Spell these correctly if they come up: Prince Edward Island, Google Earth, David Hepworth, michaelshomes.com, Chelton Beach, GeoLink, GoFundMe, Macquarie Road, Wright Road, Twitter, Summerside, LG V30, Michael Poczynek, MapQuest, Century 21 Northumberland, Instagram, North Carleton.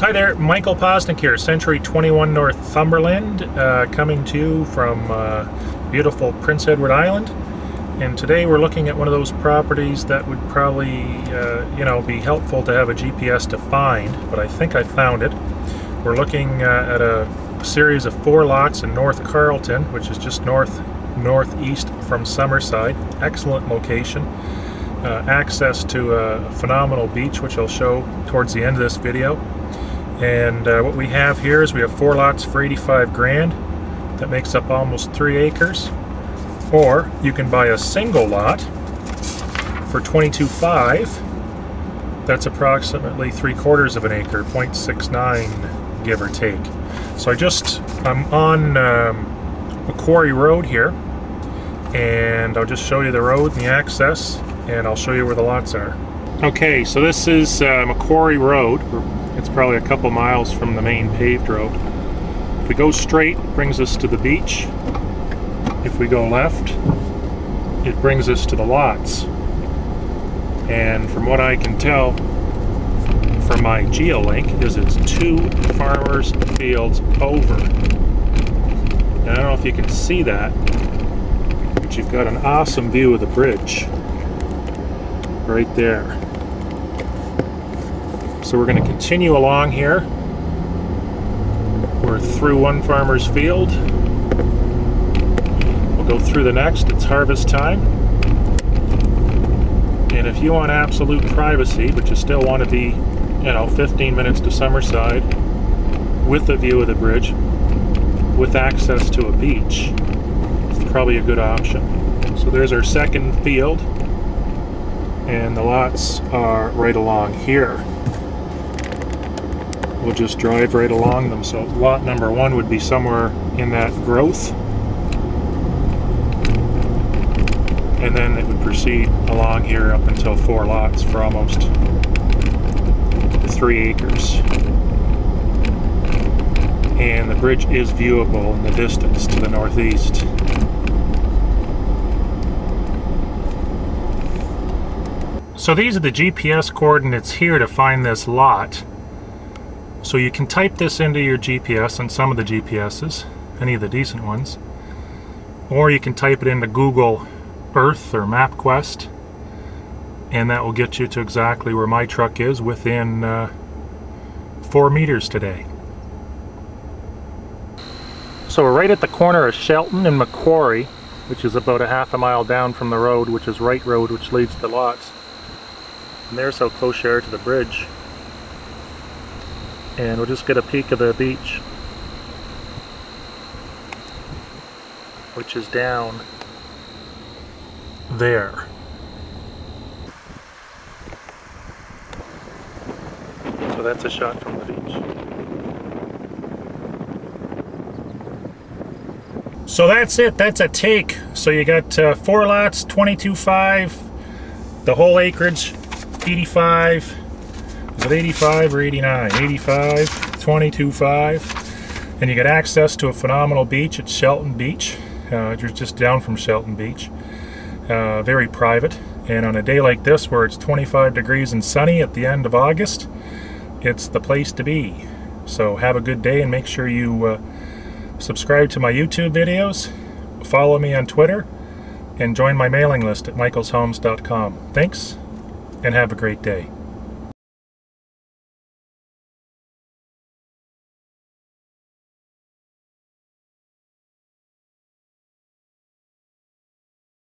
Hi there, Michael Poczynek here, Century 21 Northumberland, coming to you from beautiful Prince Edward Island. And today we're looking at one of those properties that would probably, you know, be helpful to have a GPS to find, but I think I found it. We're looking at a series of 4 lots in North Carleton, which is just northeast from Summerside. Excellent location. Access to a phenomenal beach, which I'll show towards the end of this video. And what we have here is we have 4 lots for 85 grand. That makes up almost 3 acres. Or you can buy a single lot for 22.5. That's approximately 3/4 of an acre, 0.69 give or take. So I'm on Macquarie Road here, and I'll just show you the road and the access, and I'll show you where the lots are. Okay, so this is Macquarie Road. It's probably a couple miles from the main paved road. If we go straight, it brings us to the beach. If we go left, it brings us to the lots. And from what I can tell from my GeoLink is it's 2 farmers' fields over. And I don't know if you can see that, but you've got an awesome view of the bridge right there. So we're going to continue along here. We're through 1 farmer's field. We'll go through the next. It's harvest time. And if you want absolute privacy, but you still want to be, you know, 15 minutes to Summerside with a view of the bridge, with access to a beach, it's probably a good option. So there's our 2nd field. And the lots are right along here. We'll just drive right along them. So lot number 1 would be somewhere in that growth, and then it would proceed along here up until 4 lots for almost 3 acres. And the bridge is viewable in the distance to the northeast. So these are the GPS coordinates here to find this lot. So you can type this into your GPS, on some of the GPSs, any of the decent ones, or you can type it into Google Earth or MapQuest, and that will get you to exactly where my truck is within 4 meters today. So we're right at the corner of Chelton and Macquarie, which is about a half a mile down from the road, which is Wright Road, which leads to lots. And there's how close you are to the bridge. And we'll just get a peek of the beach, which is down there. So that's a shot from the beach. So that's it. That's a take. So you got 4 lots, 22.5, the whole acreage, 85. Is it 85 or 89? 85, 22.5, and you get access to a phenomenal beach at Chelton Beach. You're just down from Chelton Beach. Very private, and on a day like this where it's 25 degrees and sunny at the end of August, it's the place to be. So have a good day, and make sure you subscribe to my YouTube videos, follow me on Twitter, and join my mailing list at michaelshomes.com. Thanks, and have a great day.